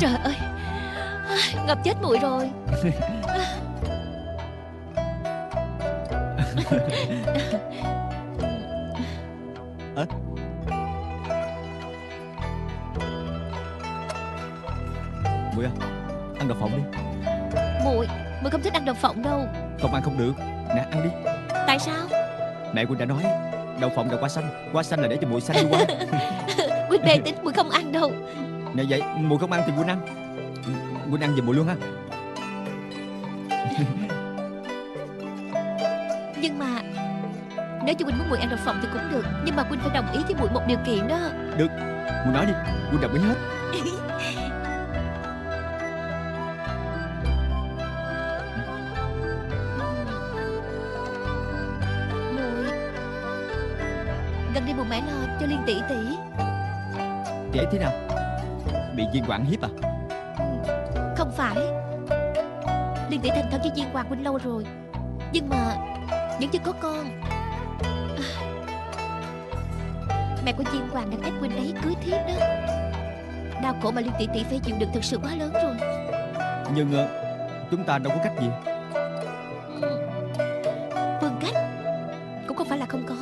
Trời ơi, ngập chết muội rồi. À? Muội à, ăn đậu phộng đi. Muội không thích ăn đậu phộng đâu. Không ăn không được. Nè, ăn đi. Tại sao? Mẹ Quỳnh đã nói đậu phộng là quả xanh là để cho muội xanh đi qua. Quỳnh đề tính muội không ăn đâu. Nè vậy muội không ăn thì Quỳnh ăn. Quỳnh ăn giùm muội luôn ha. Nhưng mà nếu cho Quỳnh muốn muội ăn đậu phộng thì cũng được, nhưng mà Quỳnh phải đồng ý với muội một điều kiện đó. Được, muội nói đi, Quỳnh đồng ý hết. Cho Liên tỷ tỷ ấy thế nào? Bị Diên Hoàng hiếp à? Không phải, Liên tỷ thành thân với Diên Hoàng Quỳnh lâu rồi, nhưng mà vẫn chưa có con. Mẹ của Diên Hoàng đang ép Quỳnh ấy cưới thiếp đó. Đau khổ mà Liên tỷ tỷ phải chịu đựng thực sự quá lớn rồi. Nhưng chúng ta đâu có cách gì. Phương cách cũng không phải là không có.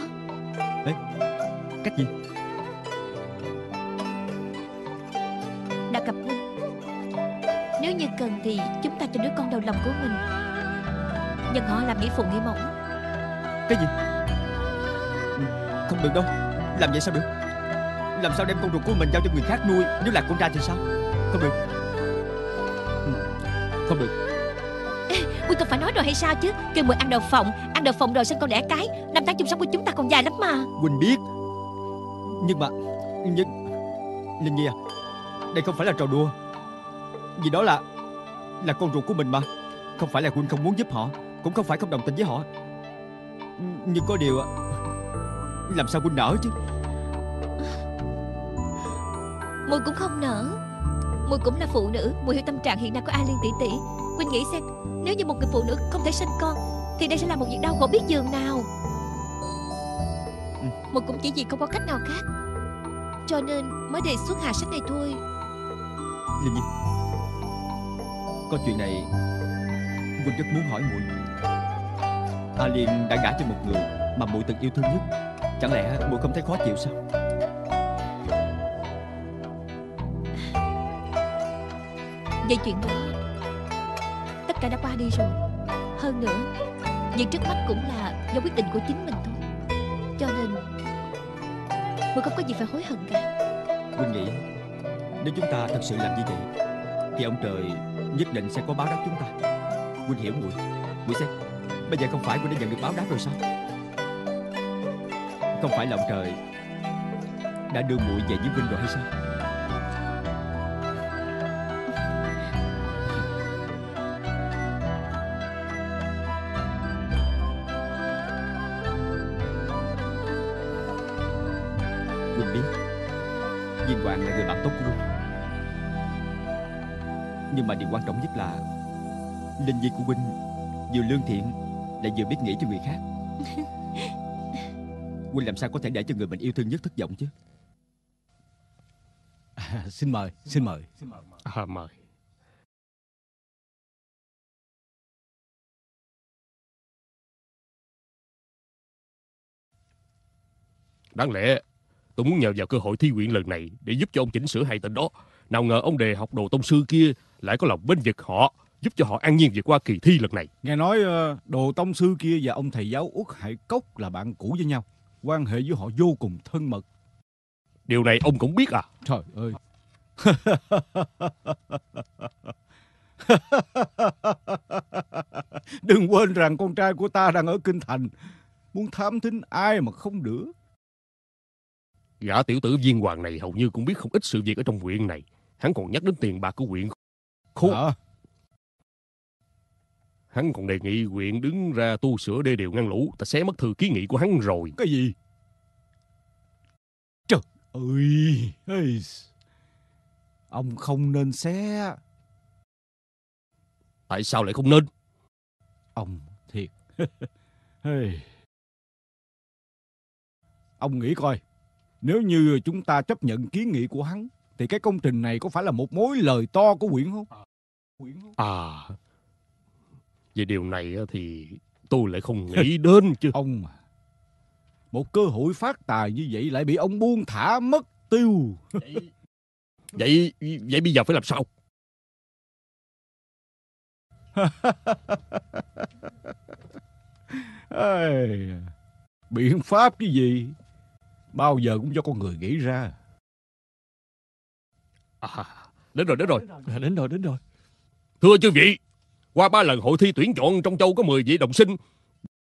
Ê, cách gì? Đã gặp Quỳnh, nếu như cần thì chúng ta cho đứa con đầu lòng của mình nhận họ làm nghĩa phụ nghĩa mẫu. Cái gì? Không được đâu. Làm vậy sao được? Làm sao đem con ruột của mình giao cho người khác nuôi? Nếu là con trai thì sao? Không được. Không được. Quỳnh không phải nói rồi hay sao chứ? Kêu muội ăn đậu phộng, ăn đậu phộng rồi sinh con đẻ cái, năm tháng chung sống của chúng ta còn dài lắm mà. Quỳnh biết. Nhưng mà Linh Nhi à, đây không phải là trò đùa. Vì đó là con ruột của mình mà. Không phải là Quỳnh không muốn giúp họ, cũng không phải không đồng tình với họ. Nhưng có điều, làm sao Quỳnh nỡ chứ? Mùi cũng không nỡ. Mùi cũng là phụ nữ, mùi hiểu tâm trạng hiện nay của A Liên tỷ tỷ. Quỳnh nghĩ xem, nếu như một người phụ nữ không thể sinh con thì đây sẽ là một việc đau khổ biết giường nào. Mùi cũng chỉ vì không có cách nào khác cho nên mới đề xuất hạ sách này thôi. Linh Nhi, có chuyện này Quỳnh rất muốn hỏi muội. A Liên đã gả cho một người mà muội từng yêu thương nhất, chẳng lẽ muội không thấy khó chịu sao? Vậy chuyện đó tất cả đã qua đi rồi. Hơn nữa, việc trước mắt cũng là do quyết định của chính mình thôi, cho nên muội không có gì phải hối hận cả. Quỳnh nghĩ nếu chúng ta thật sự làm như vậy thì ông trời nhất định sẽ có báo đáp chúng ta. Quỳnh hiểu muội. Muội xem, bây giờ không phải Quỳnh đã nhận được báo đáp rồi sao? Không phải là ông trời đã đưa muội về với Quỳnh rồi hay sao? Diên Hoàng là người bạn tốt của Quỳnh, nhưng mà điều quan trọng nhất là Linh Nhi của Quỳnh vừa lương thiện lại vừa biết nghĩ cho người khác. Quỳnh làm sao có thể để cho người mình yêu thương nhất thất vọng chứ? À, xin mời, xin mời. À, mời. Đáng lẽ tôi muốn nhờ vào cơ hội thi nguyện lần này để giúp cho ông chỉnh sửa hai tên đó. Nào ngờ ông đề học đồ tông sư kia lại có lòng bênh vực họ, giúp cho họ an nhiên vượt qua kỳ thi lần này. Nghe nói đồ tông sư kia và ông thầy giáo Úc Hải Cốc là bạn cũ với nhau, quan hệ với họ vô cùng thân mật. Điều này ông cũng biết à? Trời ơi. Đừng quên rằng con trai của ta đang ở kinh thành, muốn thám thính ai mà không được. Gã tiểu tử Diên Hoàng này hầu như cũng biết không ít sự việc ở trong huyện này. Hắn còn nhắc đến tiền bạc của huyện khốn. À. Hắn còn đề nghị huyện đứng ra tu sửa đê điều ngăn lũ. Ta xé mất thư kiến nghị của hắn rồi. Cái gì? Trời ơi. Ê. Ông không nên xé. Tại sao lại không nên? Ông thiệt. Ông nghĩ coi, nếu như chúng ta chấp nhận kiến nghị của hắn thì cái công trình này có phải là một mối lời to của huyện không? À, về điều này thì tôi lại không nghĩ đến chứ. Ông à, một cơ hội phát tài như vậy lại bị ông buông thả mất tiêu. Vậy bây giờ phải làm sao? Ê, biện pháp cái gì bao giờ cũng do con người nghĩ ra. À, đến rồi. Thưa chư vị, qua 3 lần hội thi tuyển chọn, trong châu có 10 vị đồng sinh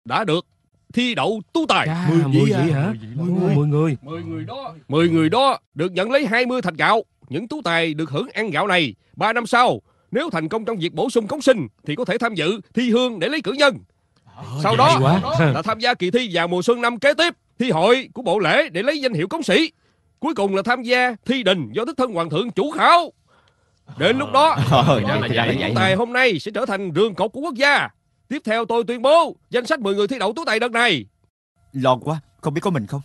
đã được thi đậu tú tài. 10 vị hả? 10 người đó. 10 người đó được nhận lấy 20 thạch gạo. Những tú tài được hưởng ăn gạo này. 3 năm sau, nếu thành công trong việc bổ sung cống sinh thì có thể tham dự thi hương để lấy cử nhân. Sau đó là tham gia kỳ thi vào mùa xuân năm kế tiếp, thi hội của bộ lễ để lấy danh hiệu cống sĩ. Cuối cùng là tham gia thi đình do Đức Thân Hoàng Thượng chủ khảo. Đến lúc đó, tú tài hôm nay sẽ trở thành rường cột của quốc gia. Tiếp theo tôi tuyên bố danh sách 10 người thi đậu tú tài đợt này. Lo quá, không biết có mình không?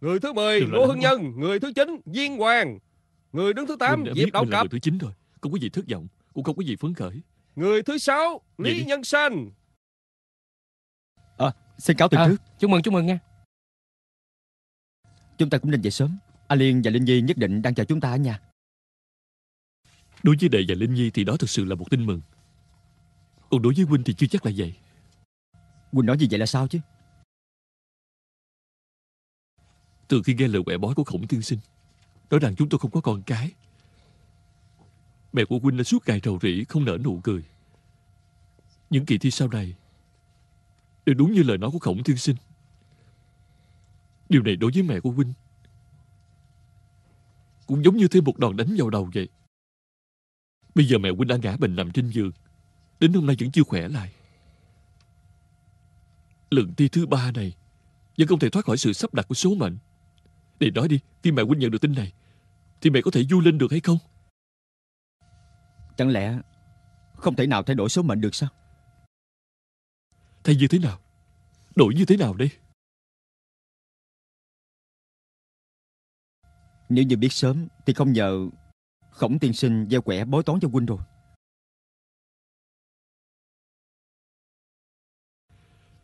Người thứ 10, Lô Hưng Nhân. Người thứ 9, Diên Hoàng. Người đứng thứ 8, Diệp Đậu. Người thứ 9 rồi, không có gì thất vọng, cũng không có gì phấn khởi. Người thứ 6, Lý Nhân Sanh. Xin cáo từ trước. Chúc mừng nha. Chúng ta cũng nên về sớm. A Liên và Linh Nhi nhất định đang chờ chúng ta ở nhà. Đối với Đệ và Linh Nhi thì đó thực sự là một tin mừng. Còn đối với Quỳnh thì chưa chắc là vậy. Quỳnh nói như vậy là sao chứ? Từ khi nghe lời quẻ bói của Khổng Tiên Sinh nói rằng chúng tôi không có con cái, mẹ của Quỳnh đã suốt ngày rầu rĩ, không nở nụ cười. Những kỳ thi sau này đều đúng như lời nói của Khổng Tiên Sinh. Điều này đối với mẹ của Quỳnh cũng giống như thêm một đòn đánh vào đầu vậy. Bây giờ mẹ Quỳnh đã ngã bệnh nằm trên giường, đến hôm nay vẫn chưa khỏe lại. Lần thi thứ 3 này vẫn không thể thoát khỏi sự sắp đặt của số mệnh. Để nói đi, khi mẹ Quỳnh nhận được tin này thì mẹ có thể vui lên được hay không? Chẳng lẽ không thể nào thay đổi số mệnh được sao? Thay như thế nào? Đổi như thế nào đây? Nếu như biết sớm thì không nhờ Khổng Tiên Sinh gieo quẻ bói toán cho huynh rồi.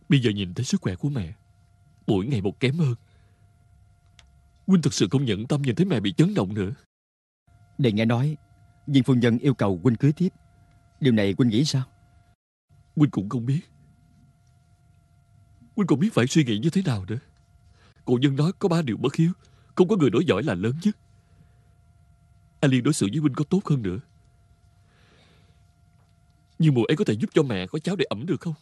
Bây giờ nhìn thấy sức khỏe của mẹ mỗi ngày một kém hơn, huynh thực sự không nhẫn tâm nhìn thấy mẹ bị chấn động nữa. Để nghe nói Viên phu nhân yêu cầu huynh cưới tiếp, điều này huynh nghĩ sao? Huynh cũng không biết. Huynh còn biết phải suy nghĩ như thế nào nữa. Cổ nhân nói có 3 điều bất hiếu, không có người đối giỏi là lớn nhất. A Liên đối xử với huynh có tốt hơn nữa, nhưng mùa ấy có thể giúp cho mẹ có cháu để ẩm được không?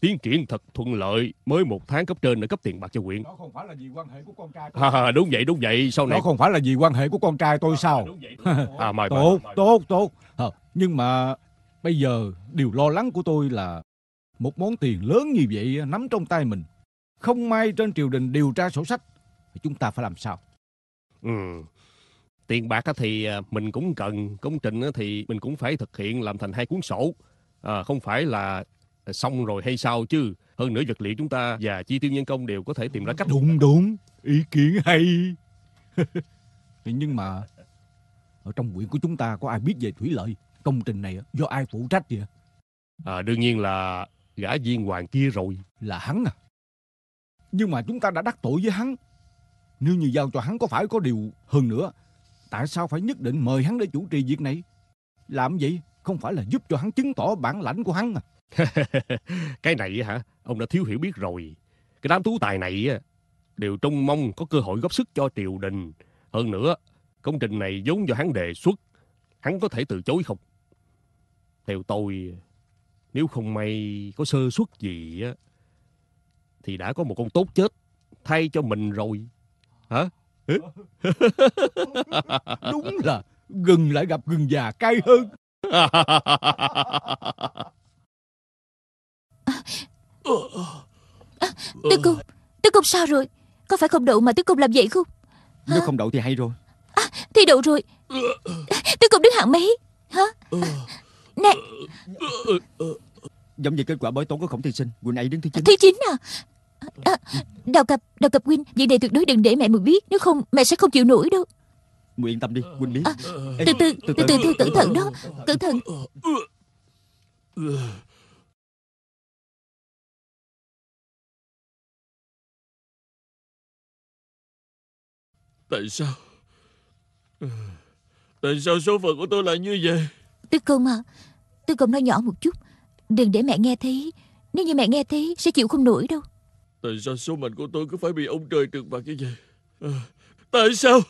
Tiến triển thật thuận lợi, mới 1 tháng cấp trên đã cấp tiền bạc cho huyện. Đó không phải là vì quan hệ của con trai. Đúng vậy. Sau này đó không phải là vì quan hệ của con trai tôi sao? Tốt. Nhưng mà bây giờ điều lo lắng của tôi là một món tiền lớn như vậy nắm trong tay mình, không may trên triều đình điều tra sổ sách, chúng ta phải làm sao? Tiền bạc thì mình cũng cần, công trình thì mình cũng phải thực hiện, làm thành 2 cuốn sổ, không phải là xong rồi hay sao chứ. Hơn nữa vật liệu chúng ta và chi tiêu nhân công đều có thể tìm ra cách. Đúng, ý kiến hay. Nhưng mà ở trong huyện của chúng ta có ai biết về thủy lợi? Công trình này do ai phụ trách vậy? Đương nhiên là gã Viên Hoàng kia rồi. Là hắn à? Nhưng mà chúng ta đã đắc tội với hắn, nếu như giao cho hắn có phải có điều hơn nữa. Tại sao phải nhất định mời hắn để chủ trì việc này? Làm vậy không phải là giúp cho hắn chứng tỏ bản lãnh của hắn à? Cái này hả? Ông đã thiếu hiểu biết rồi. Cái đám tú tài này đều trông mong có cơ hội góp sức cho triều đình. Hơn nữa, công trình này vốn do hắn đề xuất, hắn có thể từ chối không? Theo tôi, nếu không may có sơ suất gì thì đã có một con tốt chết thay cho mình rồi. Hả? Đúng là gừng lại gặp gừng già cay hơn. Tứ Cung sao rồi? Có phải không đậu mà Tứ Cung làm vậy không? Nếu không đậu thì hay rồi. Thì đậu rồi. Tứ Cung đứng hạng mấy hả? Nè, giống như kết quả bói toán của Khổng Tiên Sinh, Quỳnh ấy đứng thứ 9. Thứ 9 à? Đào cập Quỳnh, vậy này tuyệt đối đừng để mẹ Mùi biết, nếu không mẹ sẽ không chịu nổi đâu. Muội yên tâm đi, Quỳnh biết. Từ từ, cẩn thận đó, cẩn thận. Tại sao số phận của tôi lại như vậy? Tư công nói nhỏ một chút, đừng để mẹ nghe thấy. Nếu như mẹ nghe thấy sẽ chịu không nổi đâu. Tại sao số mệnh của tôi cứ phải bị ông trời trừng phạt như vậy? Tại sao?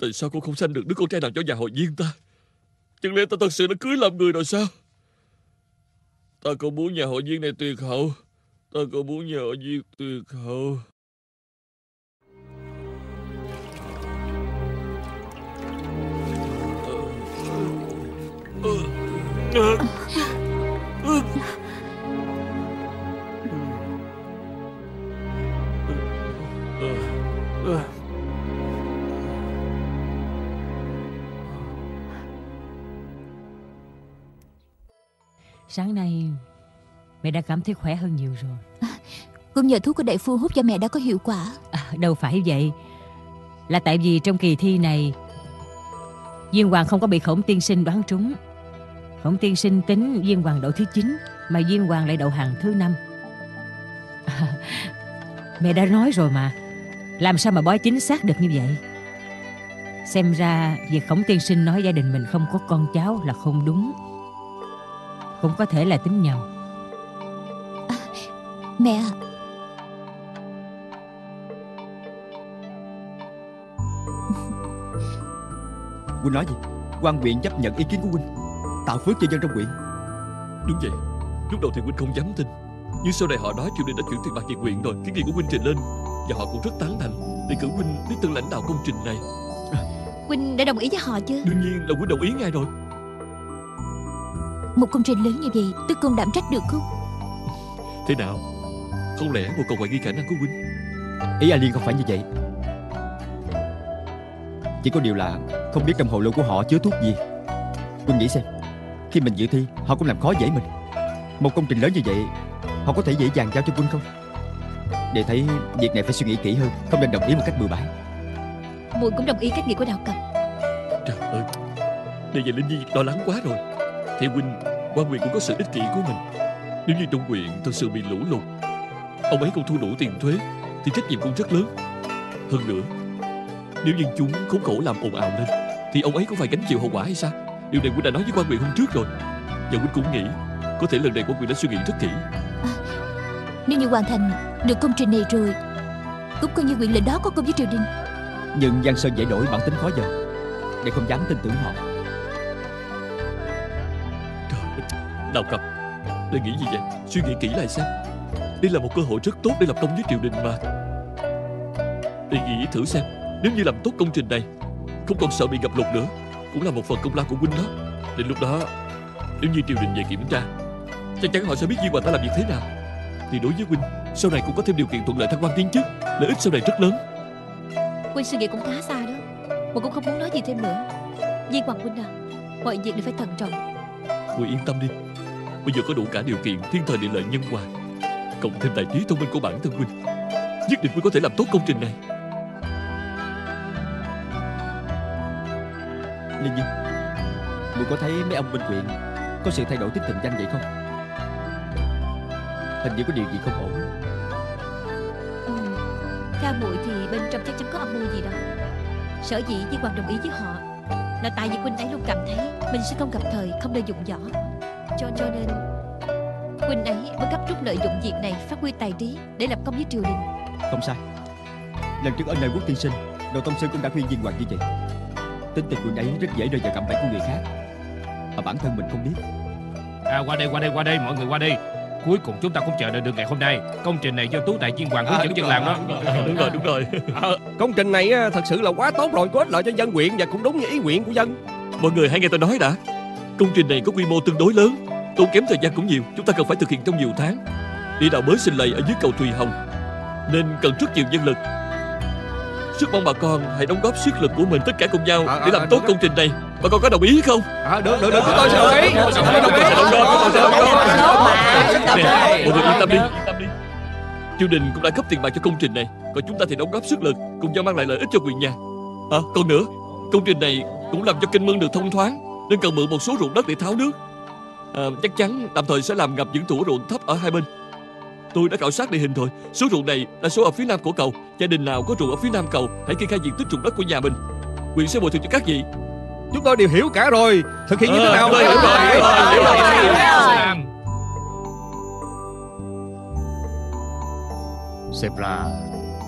Tại sao cô không sanh được đứa con trai nào cho nhà họ Viên ta? Chẳng lẽ ta thật sự đã cưới làm người rồi sao? Ta không muốn nhà họ Viên này tuyệt hậu. Ta không muốn nhà họ Viên tuyệt hậu. Sáng nay mẹ đã cảm thấy khỏe hơn nhiều rồi. Cũng nhờ thuốc của đại phu hút cho mẹ đã có hiệu quả. Đâu phải vậy. Là tại vì trong kỳ thi này Diên Hoàng không có bị Khổng Tiên Sinh đoán trúng. Khổng Tiên Sinh tính Diên Hoàng đậu thứ 9, mà Diên Hoàng lại đậu hàng thứ 5. Mẹ đã nói rồi mà, làm sao mà bói chính xác được như vậy? Xem ra việc Khổng Tiên Sinh nói gia đình mình không có con cháu là không đúng, cũng có thể là tính nhầm. Mẹ ạ, Quỳnh nói gì? Quan huyện chấp nhận ý kiến của Quỳnh, tạo phước cho dân trong huyện. Đúng vậy. Lúc đầu thì Quỳnh không dám tin, nhưng sau này họ nói triều đình đã chuyển tiền bạc về huyện rồi, kiến nghị của Quỳnh trình lên và họ cũng rất tán thành để cử Quỳnh đến từng lãnh đạo công trình này. Quỳnh đã đồng ý với họ chưa? Đương nhiên là Quỳnh đồng ý ngay rồi. Một công trình lớn như vậy tôi không đảm trách được không? Thế nào? Không lẽ một cậu hoài nghi khả năng của Quỳnh? Ý A Liên không phải như vậy. Chỉ có điều là không biết trong hồ lô của họ chứa thuốc gì. Quỳnh nghĩ xem, khi mình dự thi họ cũng làm khó dễ mình. Một công trình lớn như vậy họ có thể dễ dàng giao cho Quỳnh không? Để thấy việc này phải suy nghĩ kỹ hơn, không nên đồng ý một cách bừa bãi. Muội cũng đồng ý cách nghĩ của Đạo Cầm. Trời ơi, bây giờ Linh Nhi lo lắng quá rồi. Thì Quỳnh, quan huyện cũng có sự ích kỷ của mình. Nếu như trong huyện thật sự bị lũ lụt, ông ấy không thu đủ tiền thuế thì trách nhiệm cũng rất lớn. Hơn nữa, nếu dân chúng khốn khổ làm ồn ào lên thì ông ấy cũng phải gánh chịu hậu quả hay sao? Điều này Quỳnh đã nói với quan huyện hôm trước rồi. Và Quỳnh cũng nghĩ có thể lần này quan huyện đã suy nghĩ rất kỹ. Nếu như hoàn thành được công trình này rồi, cũng coi như quyền lệnh đó có công với triều đình. Nhưng Giang Sơn dễ đổi bản tính khó dần, để không dám tin tưởng họ. Đào Cập, để nghĩ gì vậy? Suy nghĩ kỹ lại xem. Đây là một cơ hội rất tốt để lập công với triều đình mà. Để nghĩ thử xem, nếu như làm tốt công trình này, không còn sợ bị ngập lụt nữa, cũng là một phần công lao của huynh đó. Đến lúc đó, nếu như triều đình về kiểm tra, chắc chắn họ sẽ biết Diên Hoàng ta làm việc thế nào. Thì đối với huynh, sau này cũng có thêm điều kiện thuận lợi thăng quan tiến chức, lợi ích sau này rất lớn. Huynh suy nghĩ cũng khá xa đó, mà cũng không muốn nói gì thêm nữa. Diên Hoàng huynh à, mọi việc đều phải thận trọng. Muội yên tâm đi, bây giờ có đủ cả điều kiện thiên thời địa lợi nhân hòa, cộng thêm tài trí thông minh của bản thân huynh, nhất định huynh có thể làm tốt công trình này. Linh Nhi, muội có thấy mấy ông bên huyện có sự thay đổi tính tình danh vậy không? Hình như có điều gì không ổn. Theo muội thì bên trong chắc chắn có âm mưu gì đó. Sở dĩ Diên Hoàng đồng ý với họ là tại vì Quỳnh ấy luôn cảm thấy mình sẽ không gặp thời, không lợi dụng võ, cho nên Quỳnh ấy mới gấp rút lợi dụng việc này, phát huy tài trí để lập công với triều đình. Không sai. Lần trước ở nơi Quốc Tiên Sinh, Đồ Tông Sư cũng đã khuyên Diên Hoàng như vậy. Tính tình Quỳnh ấy rất dễ rơi vào cạm bẫy của người khác mà bản thân mình không biết. Qua đây, mọi người qua đây. Cuối cùng chúng ta cũng chờ đợi được ngày hôm nay. Công trình này do tú tài Diên Hoàng hướng dẫn dân làm đó. Đúng rồi. Công trình này thật sự là quá tốt rồi, có ích lợi cho dân huyện và cũng đúng như ý nguyện của dân. Mọi người hãy nghe tôi nói đã. Công trình này có quy mô tương đối lớn, tốn kém thời gian cũng nhiều. Chúng ta cần phải thực hiện trong nhiều tháng. Địa đạo mới sinh lầy ở dưới cầu Thùy Hồng nên cần rất nhiều nhân lực. Rất mong bà con hãy đóng góp sức lực của mình, tất cả cùng nhau để làm tốt công trình này. Bà con có đồng ý không? Được, chúng tôi sẽ đồng ý. Mọi người yên tâm đi. triều đình cũng đã cấp tiền bạc cho công trình này, còn chúng ta thì đóng góp sức lực cùng nhau mang lại lợi ích cho quyền nhà. À, còn nữa, công trình này cũng làm cho kênh mương được thông thoáng, nên cần mượn một số ruộng đất để tháo nước. À, chắc chắn tạm thời sẽ làm ngập những thủa ruộng thấp ở hai bên. Tôi đã khảo sát địa hình rồi, số ruộng này là số ở phía nam của cầu. Gia đình nào có ruộng ở phía nam cầu hãy kê khai diện tích ruộng đất của nhà mình, quyền sẽ bồi thường cho các vị. Chúng tôi đều hiểu cả rồi, thực hiện như thế nào. Xem ra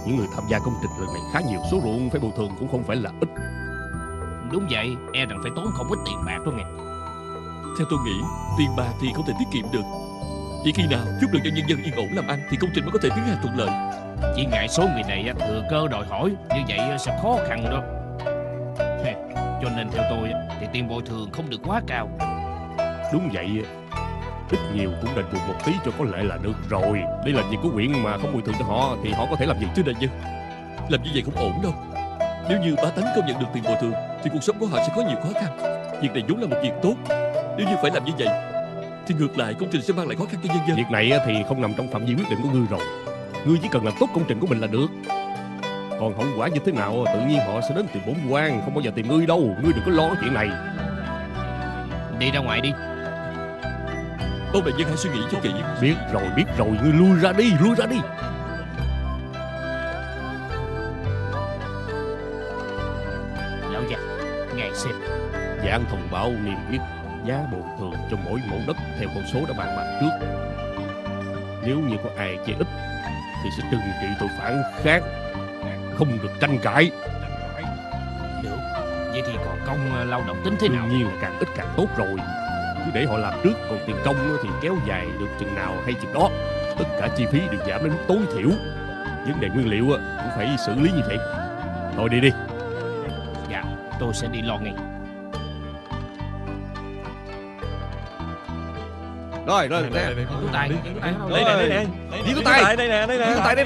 những người tham gia công trình lần này khá nhiều, số ruộng phải bồi thường cũng không phải là ít. Đúng vậy, e rằng phải tốn không ít tiền bạc đó nghe. Theo tôi nghĩ, tiền bạc thì không thể tiết kiệm được. Chỉ khi nào giúp được cho nhân dân yên ổn làm ăn thì công trình mới có thể tiến hành thuận lợi. Chỉ ngại số người này thừa cơ đòi hỏi, như vậy sẽ khó khăn đó. Cho nên theo tôi thì tiền bồi thường không được quá cao. Đúng vậy, ít nhiều cũng đền bù một tí cho có lệ là được rồi. Đây là việc của huyện mà không bồi thường cho họ thì họ có thể làm gì? Thưa đại nhân, làm như vậy không ổn đâu. Nếu như bá tánh không nhận được tiền bồi thường thì cuộc sống của họ sẽ có nhiều khó khăn. Việc này vốn là một việc tốt, nếu như phải làm như vậy thì ngược lại công trình sẽ mang lại khó khăn cho nhân dân. Việc này thì không nằm trong phạm vi quyết định của ngươi rồi. Ngươi chỉ cần làm tốt công trình của mình là được. Còn hậu quả như thế nào tự nhiên họ sẽ đến tìm bổn quan, không bao giờ tìm ngươi đâu. Ngươi đừng có lo chuyện này. Đi ra ngoài đi. Ông đại nhân hãy suy nghĩ cho kỹ. Biết rồi, ngươi lui ra đi, lui ra đi. Lão già, ngài xem. Giang thông báo niêm yết giá bồi thường cho mỗi mẫu đất theo con số đã bàn bạc trước. Nếu như có ai chê ít thì sẽ trừng trị tội phản khác, không được tranh cãi. Được, vậy thì còn công lao động tính thế nào? Đương nhiên là càng ít càng tốt rồi. Cứ để họ làm trước, còn tiền công thì kéo dài được chừng nào hay chừng đó. Tất cả chi phí đều giảm đến mức tối thiểu. Vấn đề nguyên liệu cũng phải xử lý như vậy. Thôi đi đi. Dạ, tôi sẽ đi lo ngay. Rồi, Điếu tay đây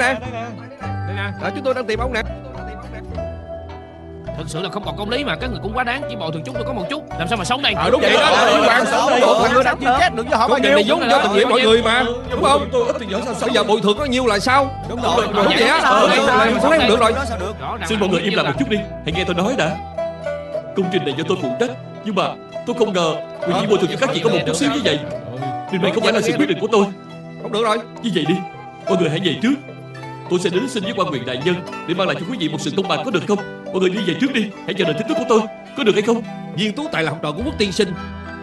nè. Đó, chúng tôi đang tìm ông nè. Thật sự là không còn công lý mà, các người cũng quá đáng. Chỉ bồi thường chúng tôi có một chút, làm sao mà sống đây? Đúng vậy đó, liên quan mọi người đang chia chết được với họ bao nhiêu. Công trình này vốn do tình nghĩa mọi người mà, đúng không? Bây giờ bồi thường có nhiêu là sao? Đúng rồi, đúng vậy á. Sao lấy không được rồi? Xin mọi người im lặng một chút đi, hãy nghe tôi nói đã. Công trình này do tôi phụ trách, nhưng mà tôi không ngờ Quỳnh chỉ bồi thường cho các chị có một chút xíu như vậy. Điều này không phải là sự quyết định của tôi. Không được rồi, như vậy đi, mọi người hãy về trước. Tôi sẽ đến xin với quan huyện đại nhân để mang lại cho quý vị một sự công bằng, có được không? Mọi người đi về trước đi, hãy chờ đợi tin tức của tôi, có được hay không? Viên Tú Tài là học trò của Quốc Tiên Sinh,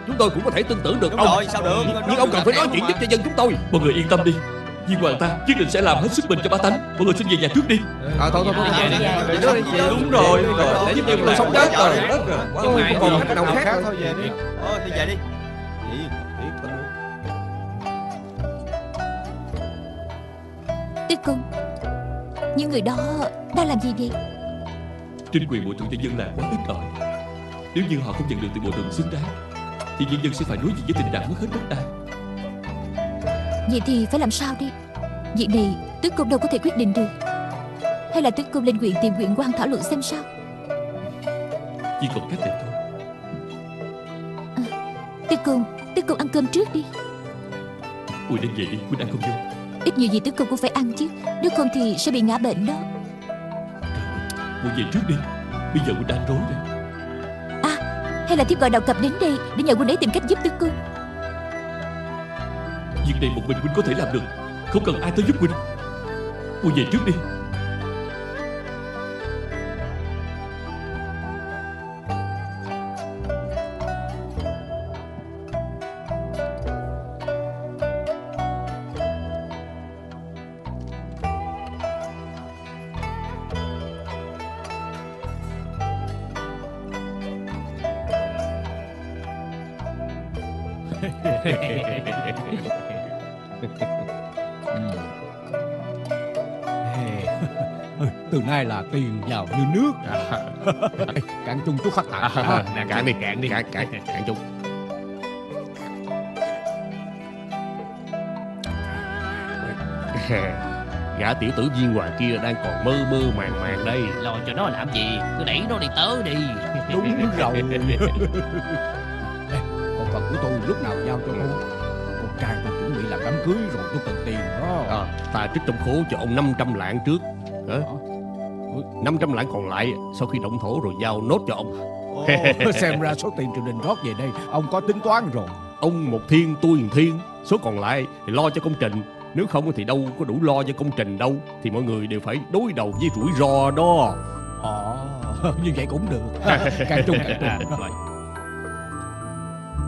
chúng tôi cũng có thể tin tưởng được ông. Rồi, sao được? Nhưng ông cần phải nói chuyện giúp cho dân chúng tôi. Mọi người yên tâm đi, Viên Hoàng ta nhất định sẽ làm hết sức mình cho bá tánh. Mọi người xin về nhà trước đi. À thôi. Đúng rồi. Giúp dân sống đất rồi, không còn cách nào khác. Thôi về đi. Đi về đi. Đức Cung, những người đó đã làm gì vậy? Chính quyền bồi thường cho dân làng quá ít ỏi. Nếu như họ không nhận được từ bồi thường xứng đáng thì nhân dân sẽ phải đối diện với tình trạng mất hết đất đai. Vậy thì phải làm sao đi? Việc này tướng công đâu có thể quyết định được. Hay là tướng công lên huyện tìm huyện quan thảo luận xem sao? Chỉ còn cách này thôi. Tướng công ăn cơm trước đi. Quỳnh nên về đi, Quỳnh ăn không vô. Ít nhiều gì tướng công cũng phải ăn chứ, nếu không thì sẽ bị ngã bệnh đó. Cô về trước đi, bây giờ Quỳnh đang rối rồi. À, hay là thiếp gọi đạo cập đến đây để nhờ Quỳnh ấy tìm cách giúp tướng công. Việc này một mình Quỳnh có thể làm được, không cần ai tới giúp Quỳnh. Cô về trước đi. Từ nay là tiền vào như nước. Cạn chung chút phát tài. Cạn đi. Gã tiểu tử Diên Hoàng kia đang còn mơ màng đây. Lo cho nó làm gì, cứ đẩy nó đi tới đi. Đúng rồi. Còn phần của tôi lúc nào giao cho tôi. trai tôi chuẩn bị làm đám cưới rồi, tôi cần tiền đó. Ta trích trong khố cho ông 500 lạng trước. 500 lạng còn lại sau khi động thổ rồi giao nốt cho ông. Xem ra số tiền triều đình rót về đây ông có tính toán rồi. Ông một thiên tôi một thiên, số còn lại thì lo cho công trình. Nếu không thì đâu có đủ lo cho công trình đâu. Thì mọi người đều phải đối đầu với rủi ro đó. Như vậy cũng được. Càng trung càng trung.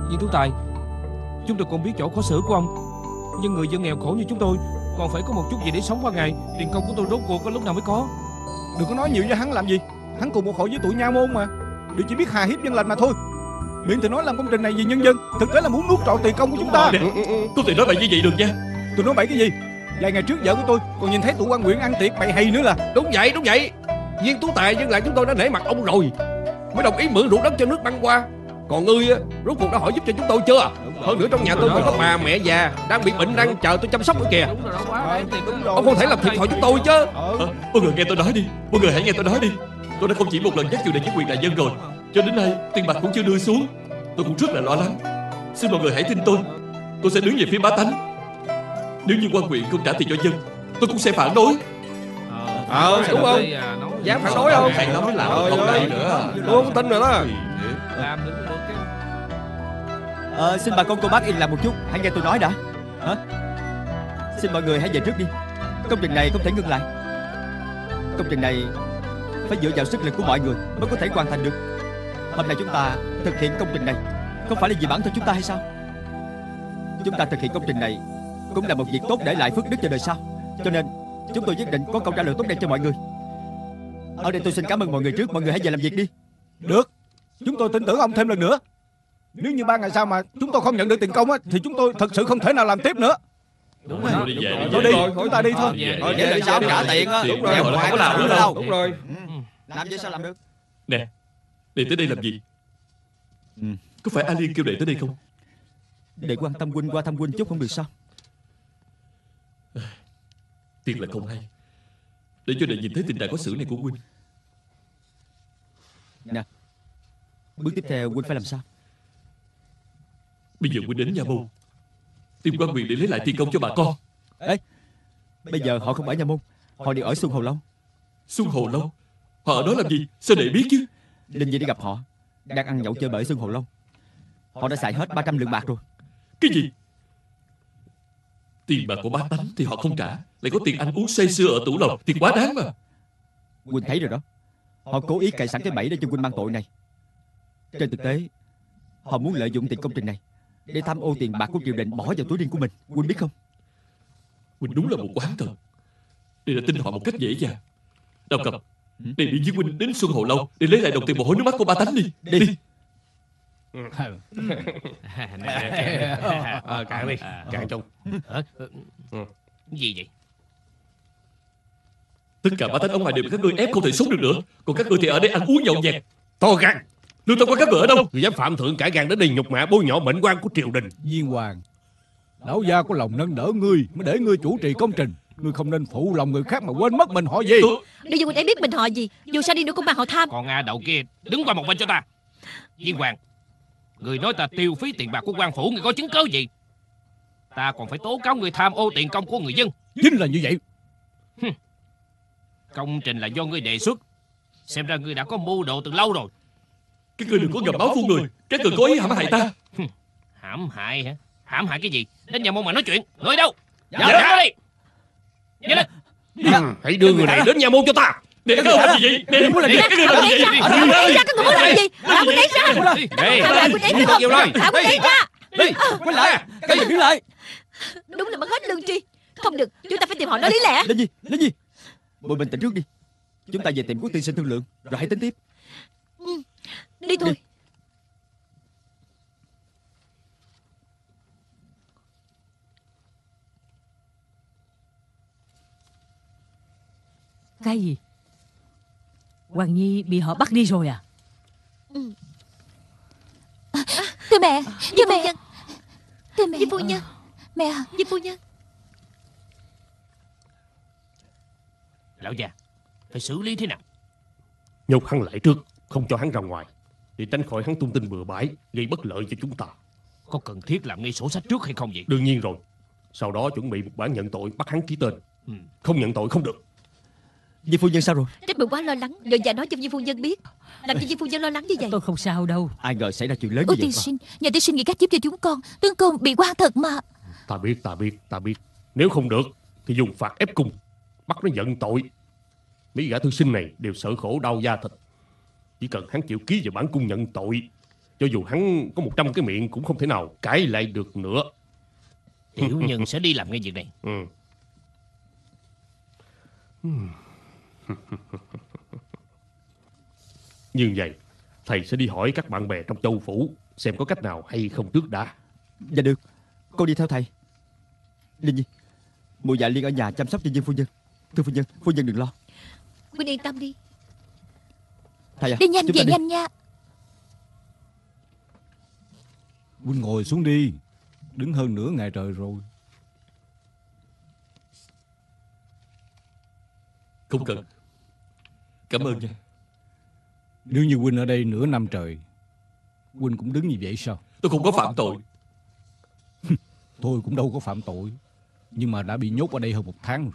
Viên Tú Tài, chúng tôi còn biết chỗ khó xử của ông, nhưng người dân nghèo khổ như chúng tôi còn phải có một chút gì để sống qua ngày. Tiền công của tôi rốt cuộc có lúc nào mới có. Đừng có nói nhiều với hắn làm gì. Hắn cùng một hội với tụi nha môn mà, đều chỉ biết hà hiếp dân lành mà thôi. Miệng thì nói làm công trình này vì nhân dân, thực tế là muốn nuốt trọn tiền công của chúng ta. Tôi thì nói bậy như vậy được nha. Tôi nói bậy cái gì? Vài ngày trước vợ của tôi còn nhìn thấy tụi quan huyện ăn tiệc bậy hay nữa là. Đúng vậy, đúng vậy. Viên Tú Tài dân lại chúng tôi đã nể mặt ông rồi, mới đồng ý mượn ruộng đất cho nước băng qua. Còn ngươi á, rốt cuộc đã hỏi giúp cho chúng tôi chưa? Hơn nữa trong nhà tôi còn có bà mẹ già đang bị bệnh đang chờ tôi chăm sóc nữa kìa. Ông không thể làm thiệt thòi chúng tôi chứ. Mọi người nghe tôi nói đi, mọi người hãy nghe tôi nói đi. Tôi đã không chỉ một lần nhắc triều đình với quyền đại dân rồi, cho đến nay tiền bạc cũng chưa đưa xuống. Tôi cũng rất là lo lắng. Xin mọi người hãy tin tôi sẽ đứng về phía bá tánh. Nếu như quan huyện không trả tiền cho dân, tôi cũng sẽ phản đối. Đúng không? Dám phản đối không? Thầy nói là không đây nữa. Tôi không tin rồi đó. Xin bà con cô bác yên lặng một chút, hãy nghe tôi nói đã. Xin mọi người hãy về trước đi. Công trình này không thể ngưng lại. Công trình này phải dựa vào sức lực của mọi người mới có thể hoàn thành được. Hôm nay chúng ta thực hiện công trình này không phải là vì bản thân chúng ta hay sao? Chúng ta thực hiện công trình này cũng là một việc tốt để lại phước đức cho đời sau. Cho nên chúng tôi nhất định có câu trả lời tốt đẹp cho mọi người. Ở đây tôi xin cảm ơn mọi người trước. Mọi người hãy về làm việc đi. Được, chúng tôi tin tưởng ông thêm lần nữa. Nếu như 3 ngày sau mà chúng tôi không nhận được tiền công á, thì chúng tôi thật sự không thể nào làm tiếp nữa. Đúng rồi, tôi đi, hỏi ta đi thôi. Vậy là sao trả tiền á? Đúng rồi, không có làm nữa đâu. Đúng rồi, làm vậy sao làm được? Nè, đệ tới đây làm gì? Có phải A Liên kêu đệ tới đây không? Để quan tâm huynh qua thăm huynh chút không được sao? Tiếc là không hay. Để cho đệ nhìn thấy tình trạng khó xử này của huynh. Nè, bước tiếp theo huynh phải làm sao? Bây giờ huynh đến nha môn tìm quan quyền để lấy lại tiền công cho bà con. Ê, bây giờ họ không ở nha môn, họ đều ở Xuân Hồ Lâu. Xuân Hồ Lâu? Họ ở đó làm gì? Sao để biết chứ? Linh Nhi đi gặp họ, đang ăn nhậu chơi bời Xuân Hồ Lâu. Họ đã xài hết 300 lượng bạc rồi. Cái gì? Tiền bạc của bá tánh thì họ không trả, lại có tiền ăn uống say sưa ở tủ lầu thì quá đáng mà. Quỳnh thấy rồi đó, họ cố ý cài sẵn cái bẫy để cho Quỳnh mang tội này. Trên thực tế, họ muốn lợi dụng tiền công trình này để tham ô tiền bạc của triều đình bỏ vào túi riêng của mình. Quỳnh biết không? Quỳnh đúng là một quán thần. Đây là tin họ một cách dễ dàng. Đào Cập, để đi với Quỳnh đến Xuân Hồ Lâu để lấy lại đồng tiền mồ hôi nước mắt của ba tánh đi. Đi. Cạn đi, cạn chung. Gì vậy? Tất cả ba tánh ở ngoài đều bị các ngươi ép không thể sống được nữa. Còn các ngươi thì ở đây ăn uống nhậu nhẹt. To gan, lương tâm của các ngươi ở đâu? Người dám phạm thượng cả gan đến đây nhục mạ bôi nhọ mệnh quan của triều đình. Diên Hoàng, lão gia có lòng nâng đỡ ngươi mới để ngươi chủ trì công trình. Ngươi không nên phụ lòng người khác mà quên mất mình họ gì. Để dù mình ấy biết mình họ gì, dù sao đi nữa cũng bằng họ tham. Còn A Đậu kia đứng qua một bên cho ta. Diên Hoàng, người nói ta tiêu phí tiền bạc của quan phủ, người có chứng cứ gì? Ta còn phải tố cáo người tham ô tiền công của người dân. Chính là như vậy. Công trình là do ngươi đề xuất, xem ra ngươi đã có mưu đồ từ lâu rồi. Các ngươi đừng có gặp báo phu người. Các người cố ý hãm hại ta. Hãm hại hả? Hãm hại cái gì? Đến nhà môn mà nói chuyện. Người đâu? Dạ ra đi. Nhanh lên. Hãy đưa người này đến nhà môn cho ta. Để các người làm gì vậy? Để muốn làm gì? Các người làm gì? Các người muốn làm gì? Thả Quỳnh ấy ra. Thả Quỳnh ấy không? Thả Quỳnh ấy ra. Đi. Quýnh lại. Các người đứng lại. Đúng là mất hết lương tri. Không được, chúng ta phải tìm họ nói lý lẽ. Linh Nhi, Linh Nhi, mọi bình tĩnh trước đi. Chúng ta về tìm Quốc Tiên Sinh thương lượng, rồi hãy tính tiếp. Đi thôi. Cái gì? Hoàng Nhi bị họ bắt đi rồi à? Thưa mẹ, thưa mẹ, thưa mẹ, phu nhân, mẹ, phu nhân. Lão già, phải xử lý thế nào? Nhốt hắn lại trước, không cho hắn ra ngoài, để tránh khỏi hắn tung tin bừa bãi gây bất lợi cho chúng ta. Có cần thiết làm ngay sổ sách trước hay không vậy? Đương nhiên rồi. Sau đó chuẩn bị một bản nhận tội, bắt hắn ký tên. Không nhận tội không được. Viên phu nhân sao rồi? Trách mừng quá lo lắng. Đợi già nói cho Viên phu nhân biết. Làm cho Viên phu nhân lo lắng như vậy. Tôi không sao đâu. Ai ngờ xảy ra chuyện lớn như vậy. Sinh, nhà tiên sinh nghĩ cách giúp cho chúng con. Tướng công bị quan thật mà. Ta biết. Nếu không được thì dùng phạt ép cung, bắt nó nhận tội. Mấy gã thư sinh này đều sợ khổ đau da thịt. Chỉ cần hắn chịu ký vào bản cung nhận tội, cho dù hắn có 100 cái miệng cũng không thể nào cãi lại được nữa. Tiểu nhân sẽ đi làm ngay việc này. Như vậy thầy sẽ đi hỏi các bạn bè trong châu phủ xem có cách nào hay không trước đã. Dạ được, cô đi theo thầy. Linh Nhi, mụ dạ Liên ở nhà chăm sóc cho Viên phu nhân. Thưa phu nhân, phu nhân đừng lo. Quynh yên tâm đi. Thầy à, đi nhanh vậy, nhanh nha. Quynh ngồi xuống đi, đứng hơn nửa ngày trời rồi. Không cần. Cảm ơn nha. Nếu như Quynh ở đây nửa năm trời, Quynh cũng đứng như vậy sao? Tôi không có phạm tội. Tôi cũng đâu có phạm tội, nhưng mà đã bị nhốt ở đây hơn 1 tháng rồi.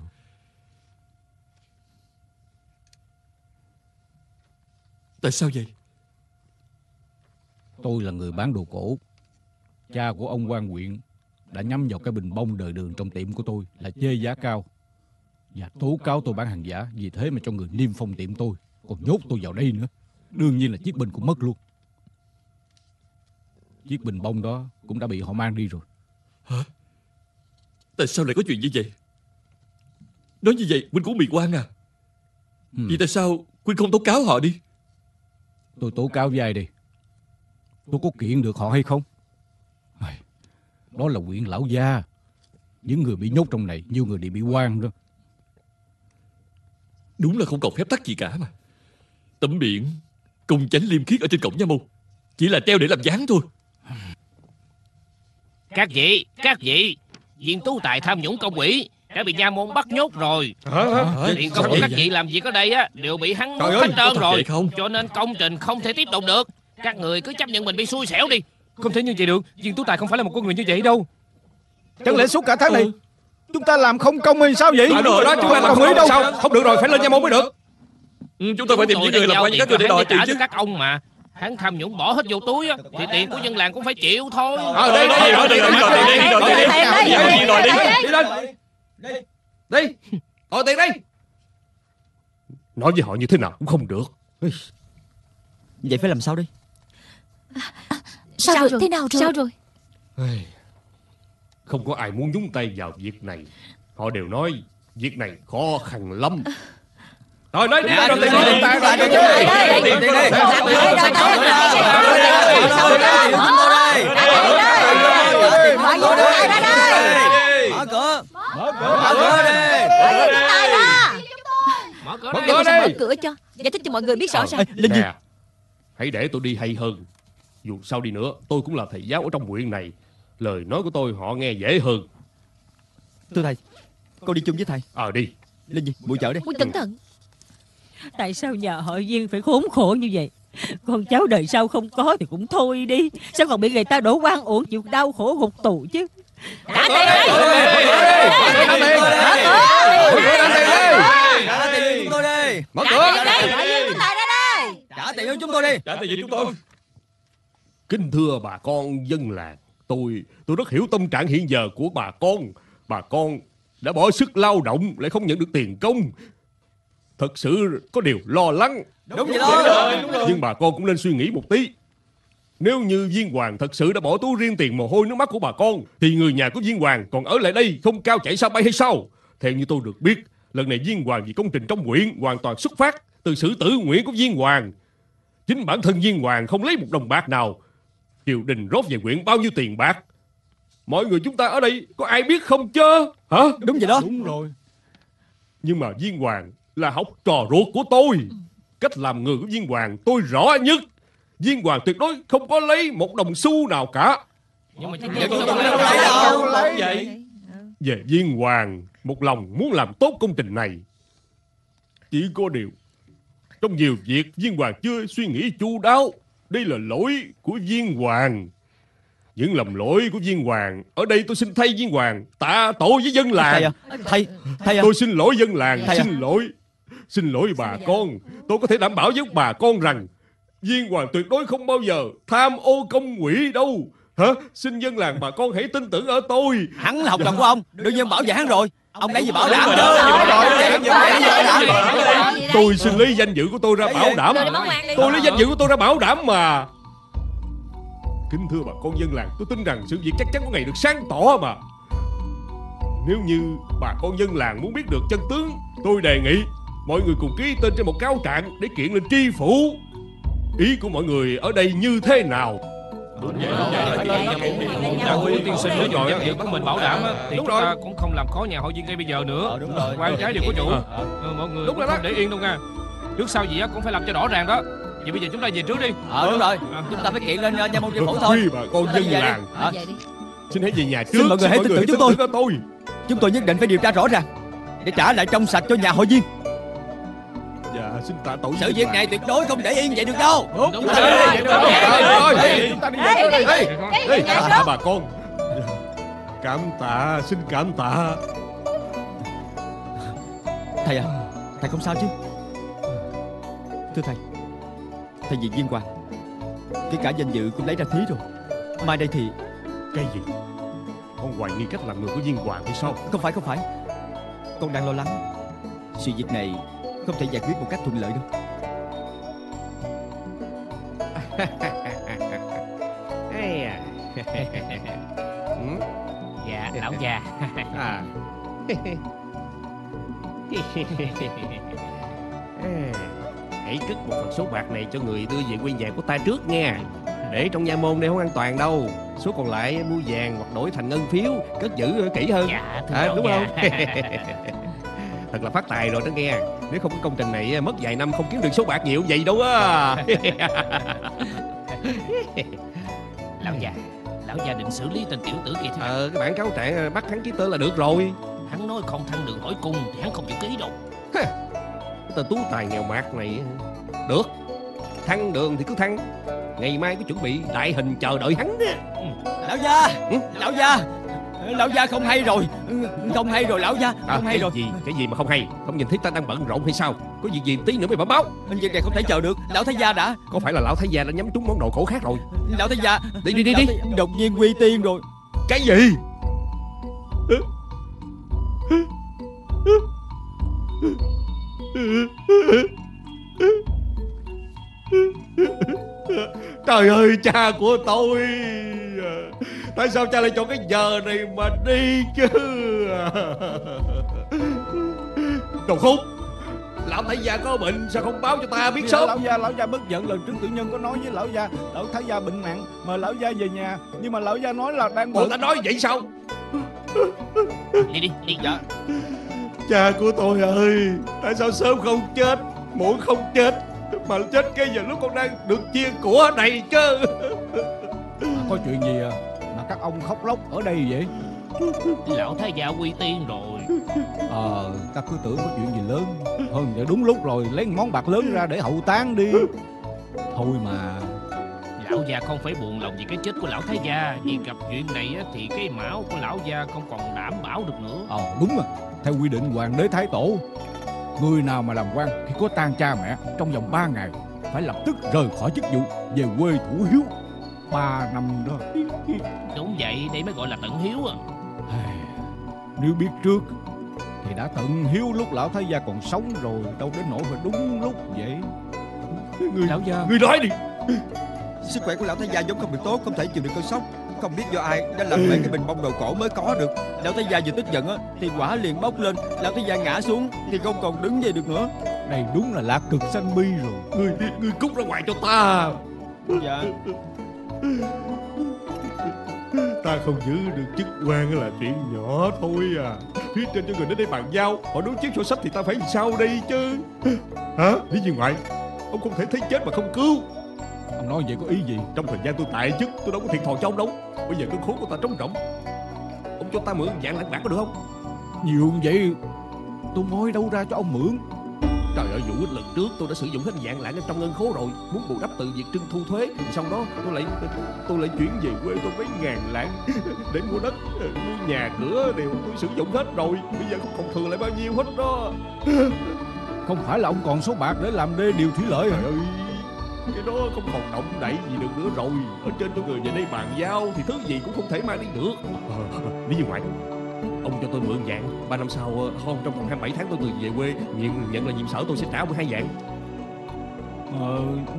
Tại sao vậy? Tôi là người bán đồ cổ. Cha của ông quan huyện đã nhắm vào cái bình bông đời đường trong tiệm của tôi là chê giá cao, và tố cáo tôi bán hàng giả. Vì thế mà cho người niêm phong tiệm tôi, còn nhốt tôi vào đây nữa. Đương nhiên là chiếc bình cũng mất luôn. Chiếc bình bông đó cũng đã bị họ mang đi rồi. Hả? Tại sao lại có chuyện như vậy? Nói như vậy Quynh cũng bị oan à? Vậy tại sao Quynh không tố cáo họ đi? Tôi tố cáo với ai đây? Tôi có kiện được họ hay không? Đó là huyện lão gia. Những người bị nhốt trong này, nhiều người đều bị oan đó. Đúng là không còn phép tắc gì cả mà. Tấm biển cùng chánh liêm khiết ở trên cổng nha môn, chỉ là treo để làm dáng thôi. Các vị, Viên Tú Tài tham nhũng công quỹ đã bị nha môn bắt nhốt rồi. Hiện công của các vị làm việc ở đây á đều bị hắn bắt hết trơn rồi, cho nên công trình không thể tiếp tục được. Các người cứ chấp nhận mình bị xui xẻo đi. Không thể như vậy được. Viên Tú Tài không phải là một con người như vậy đâu. Chẳng lẽ suốt cả tháng này chúng ta làm không công hay sao vậy? Đúng rồi đó, chúng ta làm không công đâu. Sao? Không được rồi, phải lên nha môn mới được. Chúng tôi phải tìm những người làm quan các người để đòi tiền chứ. Các ông mà hắn tham nhũng bỏ hết vô túi á thì tiền của dân làng cũng phải chịu thôi. Đi đòi tiền đi. Nói với họ như thế nào cũng không được. Vậy phải làm sao đây? Sao rồi? Thế nào rồi? Sao rồi? Không có ai muốn nhúng tay vào việc này. Họ đều nói việc này khó khăn lắm. Rồi nói đi. Mở cửa cho, giải thích cho mọi người biết rõ ràng. Nè, hãy để tôi đi hay hơn. Dù sao đi nữa, tôi cũng là thầy giáo ở trong huyện này. Lời nói của tôi họ nghe dễ hơn. Thưa thầy, cô đi chung với thầy. Đi. Linh Nhi, mụ chở đi. Mụ cẩn thận. Tại sao nhà họ Viên phải khốn khổ như vậy? Con cháu đời sau không có thì cũng thôi đi, sao còn bị người ta đổ oan uổng chịu đau khổ gục tù chứ? Trả tiền đi. Mở cửa. Trả tiền cho chúng tôi đi. Kính thưa bà con dân làng, tôi rất hiểu tâm trạng hiện giờ của bà con. Bà con đã bỏ sức lao động lại không nhận được tiền công, thật sự có điều lo lắng. Đúng rồi. Nhưng bà con cũng nên suy nghĩ một tí. Nếu như Diên Hoàng thật sự đã bỏ túi riêng tiền mồ hôi nước mắt của bà con, thì người nhà của Diên Hoàng còn ở lại đây không cao chạy xa bay hay sao? Theo như tôi được biết, lần này Diên Hoàng vì công trình trong huyện hoàn toàn xuất phát từ sự tự nguyện của Diên Hoàng. Chính bản thân Diên Hoàng không lấy một đồng bạc nào. Triều đình rót về huyện bao nhiêu tiền bạc, mọi người chúng ta ở đây có ai biết không chứ? Hả? Đúng vậy đó. Đúng rồi. Nhưng mà Diên Hoàng là học trò ruột của tôi. Cách làm người của Diên Hoàng tôi rõ nhất. Diên Hoàng tuyệt đối không có lấy một đồng xu nào cả. Nhưng mà về Diên Hoàng một lòng muốn làm tốt công trình này. Chỉ có điều trong nhiều việc Diên Hoàng chưa suy nghĩ chu đáo. Đây là lỗi của Viên Hoàng. Những lầm lỗi của Viên Hoàng, ở đây tôi xin thay Viên Hoàng tạ tội với dân làng. Thầy à. Tôi xin lỗi dân làng, xin lỗi bà con. Tôi có thể đảm bảo với bà con rằng Viên Hoàng tuyệt đối không bao giờ tham ô công quỹ đâu. Hả? Xin dân làng bà con hãy tin tưởng ở tôi. Hắn là học trò của ông, đương nhiên bảo vệ hắn rồi. Ông lấy gì bảo đảm rồi. Tôi xin lấy danh dự của tôi ra bảo đảm. Tôi lấy danh dự của tôi ra bảo đảm mà. Kính thưa bà con dân làng, tôi tin rằng sự việc chắc chắn có ngày được sáng tỏ mà. Nếu như bà con dân làng muốn biết được chân tướng, tôi đề nghị mọi người cùng ký tên trên một cáo trạng để kiện lên tri phủ. Ý của mọi người ở đây như thế nào? Tiên sinh nói rồi, việc của mình bảo đảm thì chúng ta cũng không làm khó nhà hội viên ngay bây giờ nữa. Quan trái đều có chủ, mọi người không để yên đâu nha. Trước sau gì cũng phải làm cho rõ ràng đó. Vậy bây giờ chúng ta về trước đi. Đúng rồi, chúng ta phải kiện lên nha môn tri phủ thôi. Bà con dân làng, xin hãy về nhà trước. Xin mọi người hãy tin tưởng chúng tôi. Chúng tôi nhất định phải điều tra rõ ràng để trả lại trong sạch cho nhà hội viên. Dạ, xin tạ tội. Sự việc này tuyệt đối không để yên vậy được đâu. Đúng rồi, chúng ta đi về. Bà con cảm tạ, xin cảm tạ. Thầy à, thầy không sao chứ? Thưa thầy, thầy vì Diên Hoàng, kể cả danh dự cũng lấy ra thí rồi. Mai đây thì... Cái gì? Con hoài nghi cách làm người của Diên Hoàng hay sao? Không phải. Con đang lo lắng sự việc này không thể giải quyết một cách thuận lợi đâu. Dạ, lão già. Hãy cất một phần số bạc này cho người đưa về nguyên vàng của ta trước nha. Để trong nha môn này không an toàn đâu. Số còn lại mua vàng hoặc đổi thành ngân phiếu, cất giữ kỹ hơn. Dạ, đúng không? Thật là phát tài rồi đó nghe. Nếu không có công trình này mất vài năm không kiếm được số bạc nhiều vậy đâu á. Lão già định xử lý tên tiểu tử kia thế nào? Cái bản cáo trạng bắt hắn ký tên là được rồi. Hắn nói không thăng đường hỏi cung thì hắn không chịu ký đâu. Tên tú tài nghèo mạt này. Được, thăng đường thì cứ thăng. Ngày mai cứ chuẩn bị đại hình chờ đợi hắn đó. Lão gia không hay rồi. Lão gia không hay rồi. Cái gì mà không hay? Không nhìn thấy ta đang bận rộn hay sao? Có việc gì tí nữa mới bẩm báo. Việc này không thể chờ được. Lão thái gia đã... Có phải là lão thái gia đã nhắm trúng món đồ cổ khác rồi? Lão thái gia đi đột nhiên quy tiên rồi. Cái gì? Trời ơi, cha của tôi, tại sao cha lại chọn cái giờ này mà đi chứ? Đồ khốn! Lão thái gia có bệnh sao không báo cho ta biết sớm? Lão gia bất giận. Lần trước tự nhân có nói với lão gia lão thái gia bệnh nặng mời lão gia về nhà, nhưng mà lão gia nói là đang bệnh. Ta nói vậy sao? Đi. Dạ. Cha của tôi ơi, tại sao sớm không chết, muộn không chết mà chết cái giờ lúc con đang được chia của này chứ? Có chuyện gì mà các ông khóc lóc ở đây vậy? Lão thái gia quy tiên rồi. Ta cứ tưởng có chuyện gì lớn hơn vậy. Đúng lúc rồi, lấy món bạc lớn ra để hậu táng đi. Thôi mà lão già không phải buồn lòng vì cái chết của lão thái gia. Vì gặp chuyện này thì cái mão của lão gia không còn đảm bảo được nữa. Đúng rồi, theo quy định hoàng đế thái tổ, người nào mà làm quan khi có tang cha mẹ trong vòng 3 ngày phải lập tức rời khỏi chức vụ, về quê thủ hiếu 3 năm đó. Đúng vậy, đây mới gọi là tận hiếu. Nếu biết trước thì đã tận hiếu lúc lão thái gia còn sống rồi, đâu đến nỗi phải đúng lúc vậy. Lão gia nói đi. Sức khỏe của lão thái gia giống không được tốt, không thể chịu được cơn sốc. Không biết do ai đã làm lại cái bình bông đồ cổ mới có được. Lão thái gia vừa tức giận thì quả liền bốc lên. Lão thái gia ngã xuống thì không còn đứng dậy được nữa. Đây đúng là lạc cực sanh bi rồi. Ngươi cút ra ngoài cho ta. Dạ. Ta không giữ được chức quan là chuyện nhỏ thôi à. Phía trên cho người đến đây bàn giao, họ đối chiếc sổ sách thì ta phải làm sao đây chứ? Hả? Lý Viên Ngoại, ông không thể thấy chết mà không cứu. Ông nói vậy có ý gì? Trong thời gian tôi tại chức, tôi đâu có thiệt thòi cho ông đâu. Bây giờ cái khốn của ta trống rỗng, ông cho ta mượn vạn lạng bạc có được không? Nhiều vậy tôi nói đâu ra cho ông mượn. Trời ơi, vụ lần trước tôi đã sử dụng hết vạn lạng trong ngân khố rồi. Muốn bù đắp từ việc trưng thu thuế, sau đó tôi lại chuyển về quê tôi mấy ngàn lạng để mua đất, mua nhà cửa đều tôi sử dụng hết rồi. Bây giờ không còn thừa lại bao nhiêu hết đó. Không phải là ông còn số bạc để làm đê điều thủy lợi hả? Cái đó không còn động đậy gì được nữa rồi. Ở trên tôi người về đây bàn giao thì thứ gì cũng không thể mang đi được. Lý Duy Ngoại, ông cho tôi mượn vạn, 3 năm sau không, trong vòng 27 tháng tôi từ về quê nhận là nhiệm sở, tôi sẽ trả 12 vạn.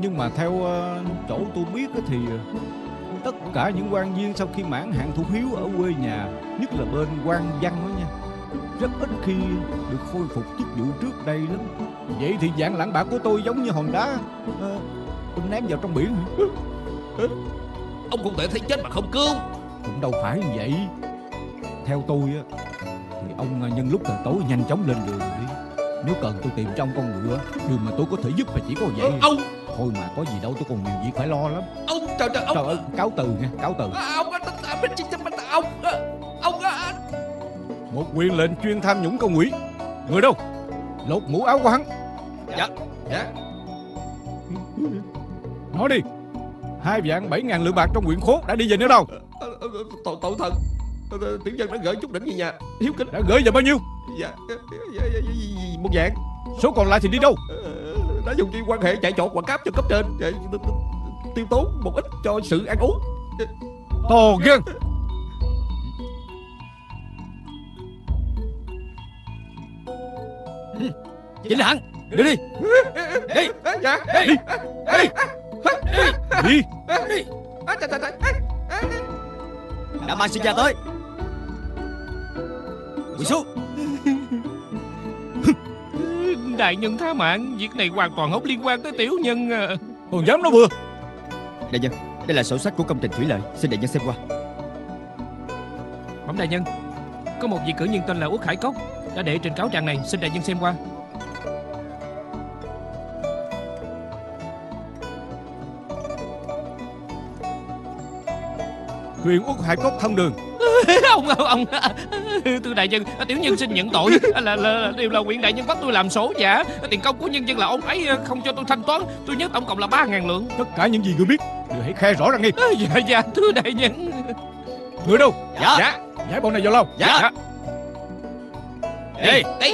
Nhưng mà theo chỗ tôi biết thì tất cả những quan viên sau khi mãn hạn thủ hiếu ở quê nhà, nhất là bên quan văn đó nha, rất ít khi được khôi phục chức vụ trước đây lắm. Vậy thì vạn lãng bạc của tôi giống như hòn đá tôi ném vào trong biển. Ông cũng thể thấy chết mà không cứu. Cũng đâu phải như vậy. Theo tôi á, thì ông nhân lúc trời tối nhanh chóng lên đường đi. Nếu cần tôi tìm trong con ngựa, điều mà tôi có thể giúp là chỉ có vậy. Ông! Thôi mà, có gì đâu, tôi còn nhiều việc phải lo lắm. Ông! Trời ông! Trời ơi, cáo từ nha, cáo từ. Ông! Một quyền lệnh chuyên tham nhũng công ủy. Người đâu? Lột mũ áo của hắn. Dạ. Nói đi, 2.7.000 lượng bạc trong quyển khố đã đi về nữa đâu? Tội thần, tiểu dân đã gửi chút đỉnh về nhà. Hiếu kính đã gửi về bao nhiêu? Dạ, 1 vạn. Số còn lại thì đi đâu? Đã dùng quan hệ chạy trọt quảng cáp cho cấp trên, tiêu tốn một ít cho sự ăn uống. Tò gan. Chính là hắn. Đưa đi. Đi. Dạ. Đi. Đi. Đi. Đi. Đã mang sinh ra tới. Quỳ xuống. Đại nhân tha mạng, việc này hoàn toàn không liên quan tới tiểu nhân. Còn dám nói bừa. Đại nhân, đây là sổ sách của công trình thủy lợi, xin đại nhân xem qua. Bẩm đại nhân, có một vị cử nhân tên là Úc Hải Cốc đã để trên cáo trạng này, xin đại nhân xem qua. Huyện Úc Hải Cốc thân đường. Ông, thưa đại nhân, tiểu nhân xin nhận tội. Điều là huyện đại nhân bắt tôi làm sổ giả. Tiền công của nhân dân là ông ấy không cho tôi thanh toán. Tôi nhớ tổng cộng là 3.000 lượng. Tất cả những gì người biết đều hãy khe rõ ra nghe. Dạ, thưa đại nhân. Người đâu? Dạ. Giải bọn này vào lâu. Dạ. Đi. Đi.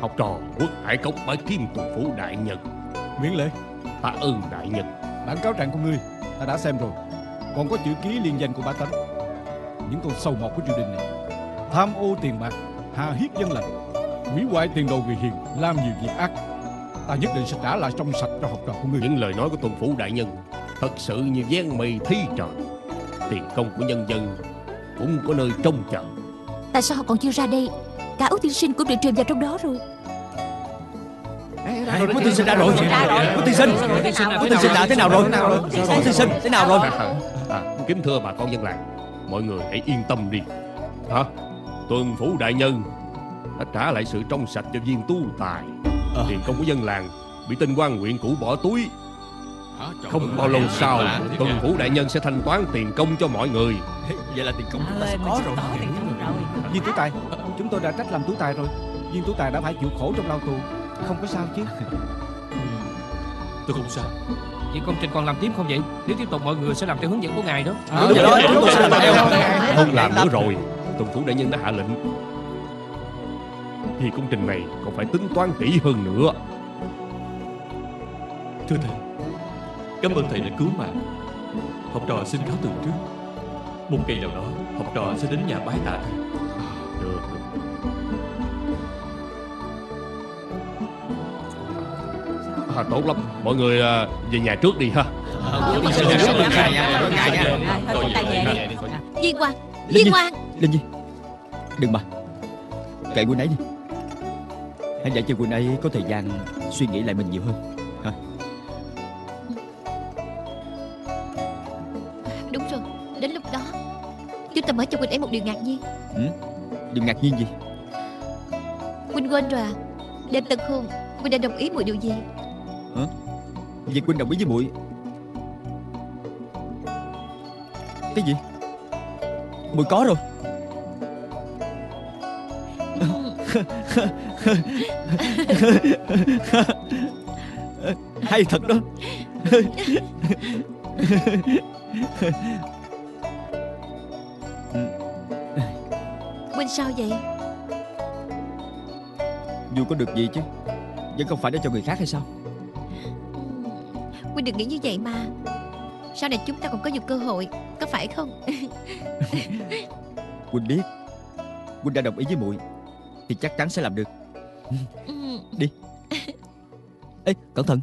Học trò Quốc Hải Cốc bái kiến Tùng Phủ đại nhân. Miễn lễ. Tạ ơn đại nhân. Bản cáo trạng của ngươi ta đã xem rồi, còn có chữ ký liên danh của bá tánh. Những con sâu mọt của triều đình này tham ô tiền bạc, hà hiếp dân lành, hủy hoại tiền đồ người hiền, làm nhiều việc ác. Ta nhất định sẽ trả lại trong sạch cho học trò của ngươi. Những lời nói của Tùng Phủ đại nhân thật sự như dán mây thi trời. Tiền công của nhân dân cũng có nơi trông chờ. Tại sao họ còn chưa ra đây? Cả Úc tiên sinh cũng bị chìm vào trong đó rồi. Úc tiên sinh đã rồi. Úc tiên sinh đã thế nào rồi? Úc tiên sinh thế nào rồi? Kính thưa bà con dân làng, mọi người hãy yên tâm đi. Tùng Phủ đại nhân đã trả lại sự trong sạch cho Viên tu tài. Tiền công của dân làng bị tên quan huyện cũ bỏ túi. Không bao lâu sau, Tùng Phủ đại nhân sẽ thanh toán tiền công cho mọi người. Vậy là tiền công chúng ta sẽ có rồi. Viên tú tài, chúng tôi đã trách làm tú tài rồi. Viên tú tài đã phải chịu khổ trong lao tù, không có sao chứ? Tôi không sao. Vậy công trình còn làm tiếp không vậy? Nếu tiếp tục mọi người sẽ làm theo hướng dẫn của ngài đó. Đúng rồi, chúng tôi sẽ làm theo. Không làm nữa rồi. Tùng Phủ đại nhân đã hạ lệnh thì công trình này còn phải tính toán kỹ hơn nữa. Thưa thầy, cảm ơn thầy đã cứu mạng. Học trò xin cáo từ trước. Một ngày nào đó, học trò sẽ đến nhà bái tạ thầy. Được. Tốt lắm, mọi người về nhà trước đi ha. Diên Hoàng, Linh Nhi, đừng mà. Kệ Quỳnh ấy đi. Hãy để cho Quỳnh ấy có thời gian suy nghĩ lại mình nhiều hơn. Đúng rồi, đến lúc đó chúng ta mở cho Quỳnh ấy một điều ngạc nhiên. Điều ngạc nhiên gì? Quỳnh quên rồi à? Đêm tân hôn Quỳnh đã đồng ý mọi điều gì? Vậy Quỳnh đồng ý với muội Cái gì? Mùi có rồi. Hay thật đó. Huynh sao vậy? Vui có được gì chứ, vẫn không phải để cho người khác hay sao? Huynh đừng nghĩ như vậy mà. Sau này chúng ta còn có nhiều cơ hội, có phải không? Huynh biết Huynh đã đồng ý với muội thì chắc chắn sẽ làm được. Đi. Ê, cẩn thận.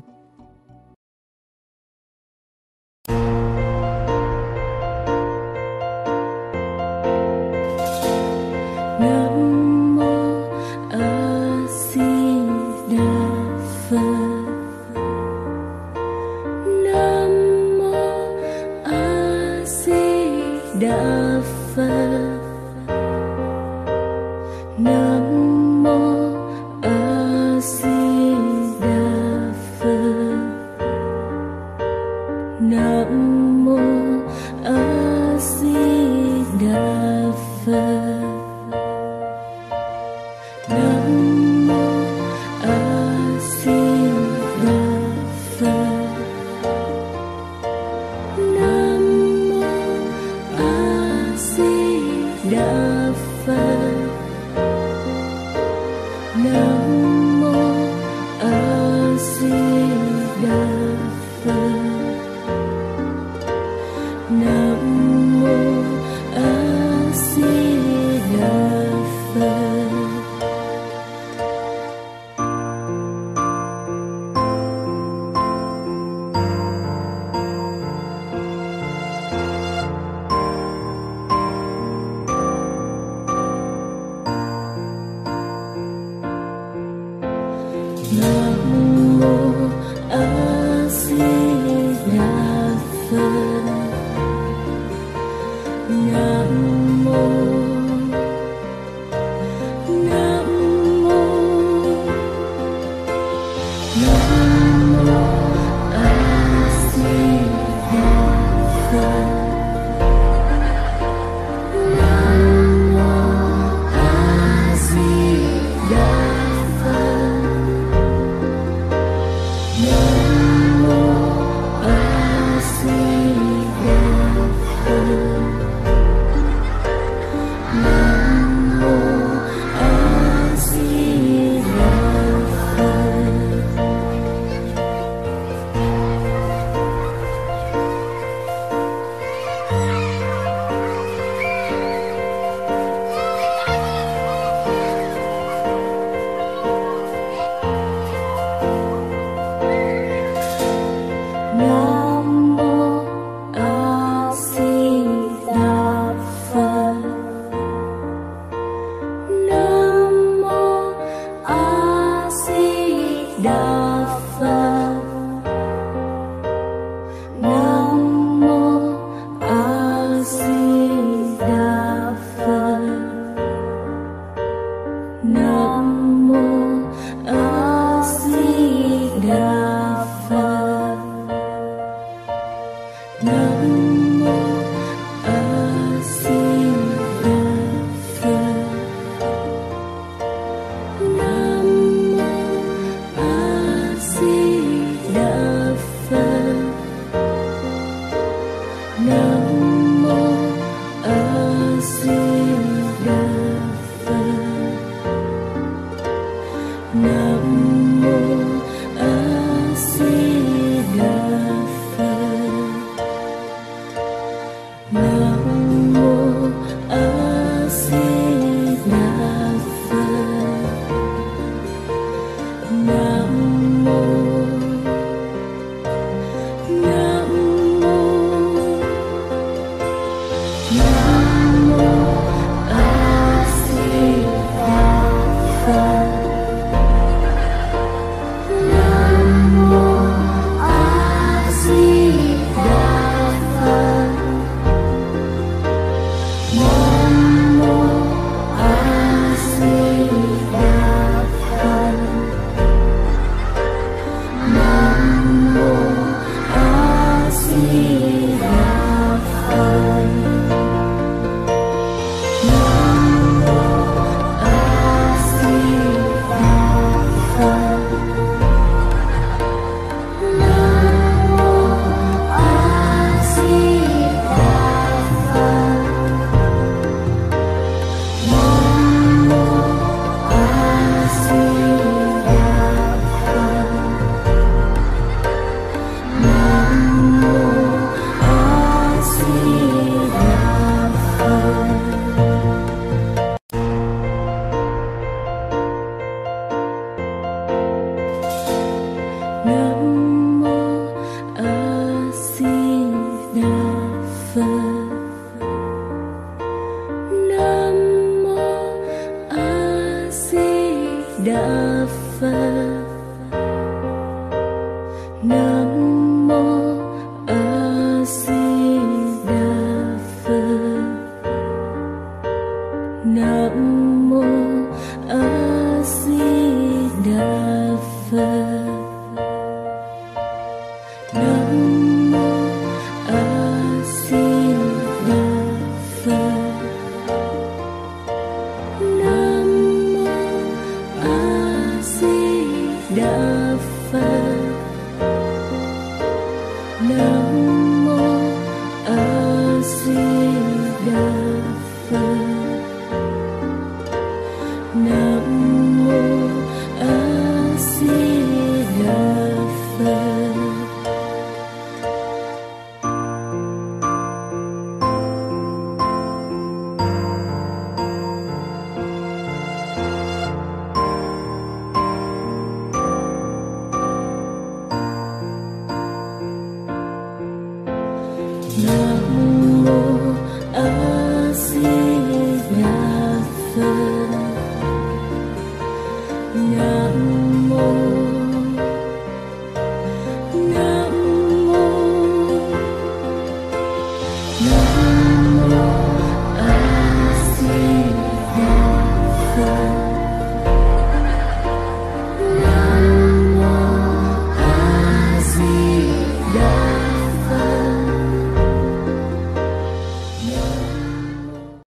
Nam Mô A Di Đà Phật.